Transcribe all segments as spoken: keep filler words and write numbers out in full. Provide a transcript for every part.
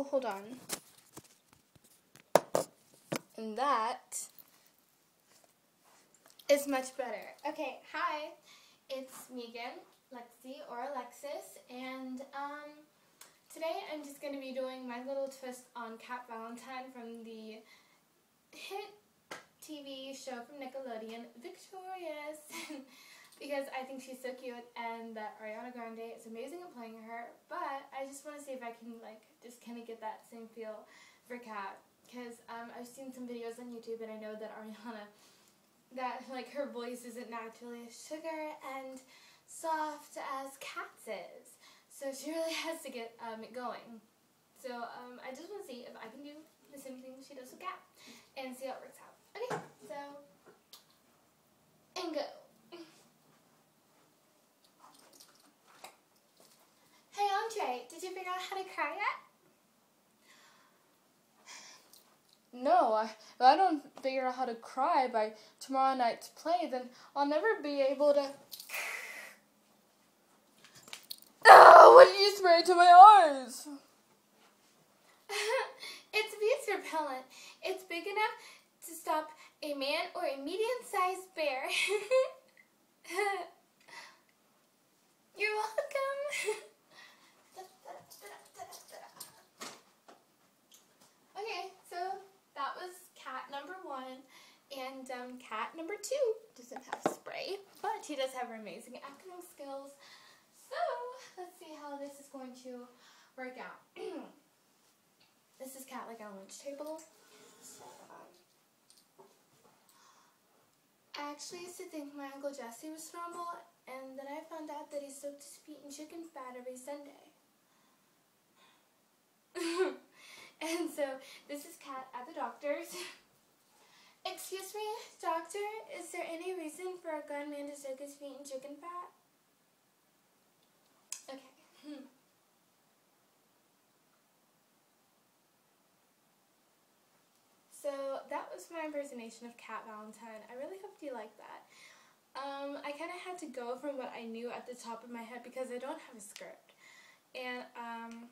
Oh, hold on. And that is much better. Okay, hi. It's Megan, Lexi, or Alexis, and um, today I'm just going to be doing my little twist on Cat Valentine from the hit T V show from Nickelodeon, Victorious, because I think she's so cute and that Ariana Grande is amazing at playing her, but I just want to see if I can like just kind of get that same feel for Cat, because um, I've seen some videos on YouTube and I know that Ariana, that like her voice isn't naturally as sugar and soft as Cat's is, so she really has to get um, it going. So um, I just want to see if I can do the same thing she does with Cat and see how it works out. Okay, so, and go. Hey, Andre, did you figure out how to cry yet? No, I, if I don't figure out how to cry by tomorrow night's play, then I'll never be able to... Oh, what did you spray to my eyes? It's beast repellent. It's big enough to stop a man or a medium-sized bear. You're welcome. Okay, so that was cat number one, and um, cat number two doesn't have spray, but he does have amazing acting skills. So let's see how this is going to work out. This is Cat like on a lunch table. I actually used to think my Uncle Jesse was normal, and then I found out that he soaked his feet in chicken fat every Sunday. And so, this is Cat at the doctor's. Excuse me, doctor, is there any reason for a grown man to soak his feet in chicken fat? Okay. Hmm. So that was my impersonation of Cat Valentine. I really hope you liked that. Um, I kind of had to go from what I knew at the top of my head because I don't have a script. And um,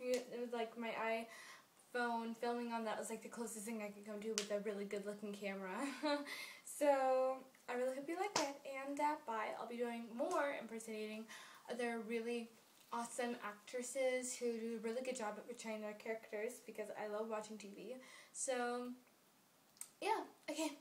it was like my iPhone filming on that was like the closest thing I could come to with a really good looking camera. So I really hope you liked it. And uh, bye. I'll be doing more impersonating other really awesome actresses who do a really good job at portraying their characters because I love watching T V. So, yeah, okay.